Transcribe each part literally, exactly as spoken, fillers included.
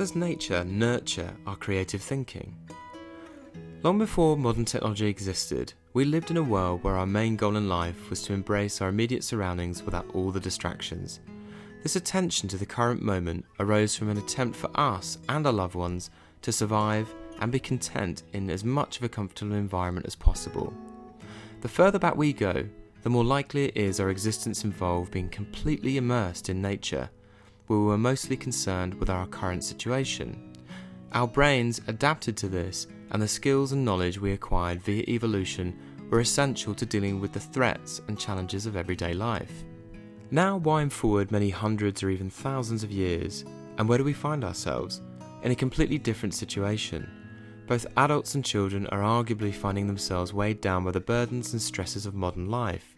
does nature nurture our creative thinking? Long before modern technology existed, we lived in a world where our main goal in life was to embrace our immediate surroundings without all the distractions. This attention to the current moment arose from an attempt for us and our loved ones to survive and be content in as much of a comfortable environment as possible. The further back we go, the more likely it is our existence involved being completely immersed in nature, where we were mostly concerned with our current situation. Our brains adapted to this, and the skills and knowledge we acquired via evolution were essential to dealing with the threats and challenges of everyday life. Now wind forward many hundreds or even thousands of years, and where do we find ourselves? In a completely different situation. Both adults and children are arguably finding themselves weighed down by the burdens and stresses of modern life.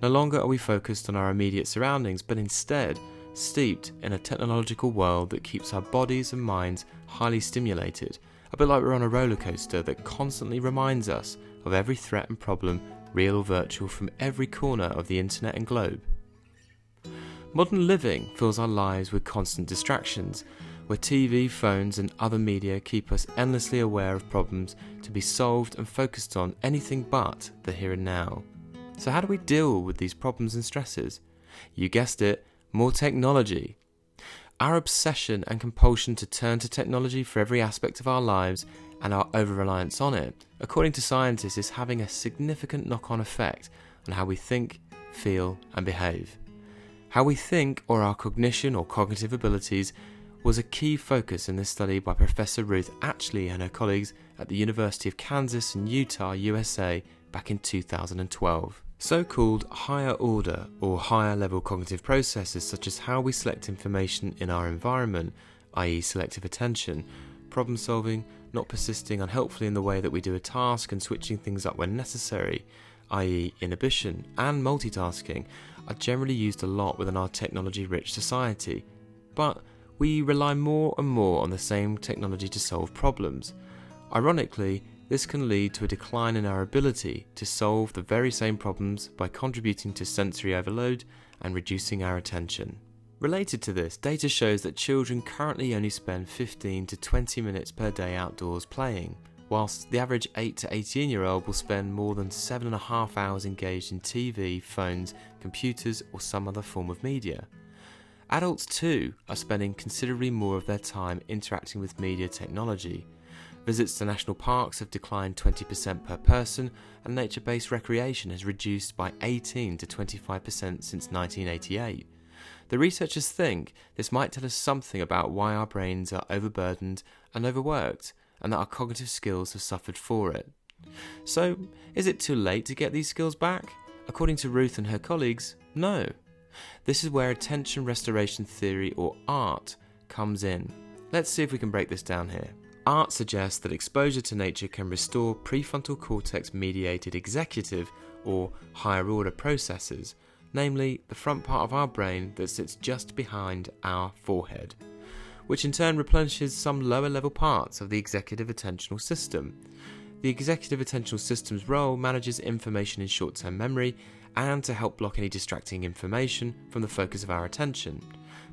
No longer are we focused on our immediate surroundings, but instead steeped in a technological world that keeps our bodies and minds highly stimulated, a bit like we're on a roller coaster that constantly reminds us of every threat and problem, real or virtual, from every corner of the internet and globe. Modern living fills our lives with constant distractions, where T V, phones and other media keep us endlessly aware of problems to be solved and focused on anything but the here and now. So how do we deal with these problems and stresses? You guessed it, more technology. Our obsession and compulsion to turn to technology for every aspect of our lives and our over-reliance on it, according to scientists, is having a significant knock-on effect on how we think, feel and behave. How we think, or our cognition or cognitive abilities, was a key focus in this study by Professor Ruth Atchley and her colleagues at the University of Kansas and Utah, U S A, back in two thousand twelve. So-called higher order or higher level cognitive processes, such as how we select information in our environment, that is selective attention, problem solving, not persisting unhelpfully in the way that we do a task and switching things up when necessary, that is inhibition, and multitasking, are generally used a lot within our technology-rich society, but we rely more and more on the same technology to solve problems. Ironically, this can lead to a decline in our ability to solve the very same problems by contributing to sensory overload and reducing our attention. Related to this, data shows that children currently only spend fifteen to twenty minutes per day outdoors playing, whilst the average eight to eighteen year old will spend more than seven and a half hours engaged in T V, phones, computers or some other form of media. Adults too are spending considerably more of their time interacting with media technology. Visits to national parks have declined twenty percent per person, and nature-based recreation has reduced by eighteen to twenty-five percent since nineteen eighty-eight. The researchers think this might tell us something about why our brains are overburdened and overworked, and that our cognitive skills have suffered for it. So, is it too late to get these skills back? According to Ruth and her colleagues, no. This is where attention restoration theory, or A R T, comes in. Let's see if we can break this down here. A R T suggests that exposure to nature can restore prefrontal cortex-mediated executive or higher-order processes, namely the front part of our brain that sits just behind our forehead, which in turn replenishes some lower-level parts of the executive attentional system. The executive attentional system's role manages information in short-term memory and to help block any distracting information from the focus of our attention.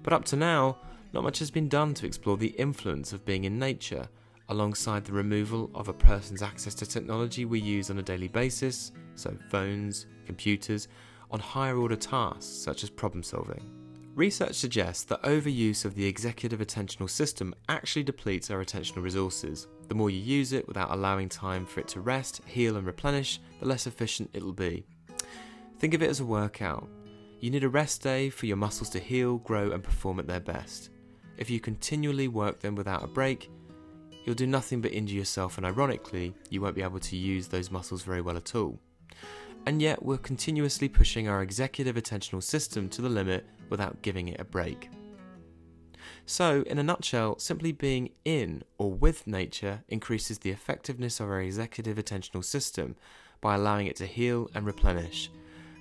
But up to now, not much has been done to explore the influence of being in nature, alongside the removal of a person's access to technology we use on a daily basis, so phones, computers, on higher order tasks such as problem solving. Research suggests that overuse of the executive attentional system actually depletes our attentional resources. The more you use it without allowing time for it to rest, heal and replenish, the less efficient it'll be. Think of it as a workout. You need a rest day for your muscles to heal, grow and perform at their best. If you continually work them without a break, you'll do nothing but injure yourself, and ironically, you won't be able to use those muscles very well at all. And yet, we're continuously pushing our executive attentional system to the limit without giving it a break. So, in a nutshell, simply being in or with nature increases the effectiveness of our executive attentional system by allowing it to heal and replenish.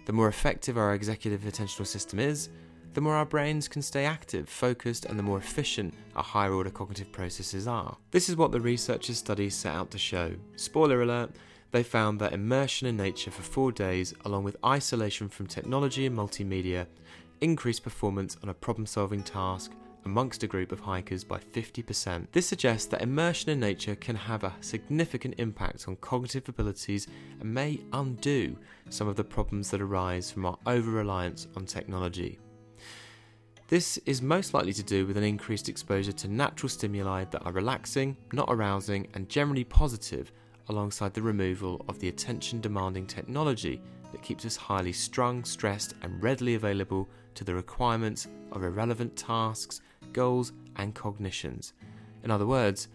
The more effective our executive attentional system is, the more our brains can stay active, focused, and the more efficient our higher order cognitive processes are. This is what the researchers' study set out to show. Spoiler alert, they found that immersion in nature for four days, along with isolation from technology and multimedia, increased performance on a problem-solving task amongst a group of hikers by fifty percent. This suggests that immersion in nature can have a significant impact on cognitive abilities and may undo some of the problems that arise from our over-reliance on technology. This is most likely to do with an increased exposure to natural stimuli that are relaxing, not arousing, and generally positive, alongside the removal of the attention-demanding technology that keeps us highly strung, stressed, and readily available to the requirements of irrelevant tasks, goals, and cognitions. In other words,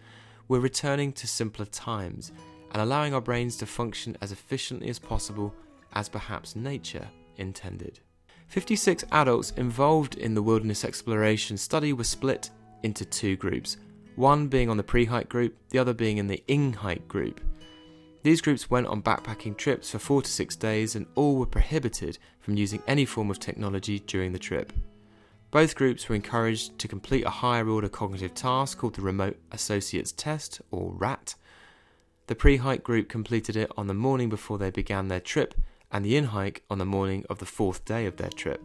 we're returning to simpler times and allowing our brains to function as efficiently as possible as perhaps nature intended. fifty-six adults involved in the Wilderness Exploration study were split into two groups, one being on the pre-hike group, the other being in the in-hike group. These groups went on backpacking trips for four to six days and all were prohibited from using any form of technology during the trip. Both groups were encouraged to complete a higher order cognitive task called the remote associates test, or R A T. The pre-hike group completed it on the morning before they began their trip, and the in-hike on the morning of the fourth day of their trip.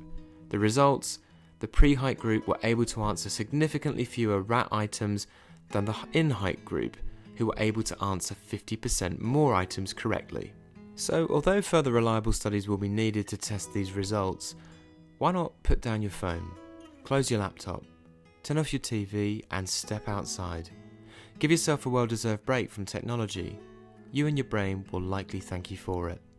The results, the pre-hike group were able to answer significantly fewer R A T items than the in-hike group, who were able to answer fifty percent more items correctly. So, although further reliable studies will be needed to test these results, why not put down your phone, close your laptop, turn off your T V and step outside. Give yourself a well-deserved break from technology. You and your brain will likely thank you for it.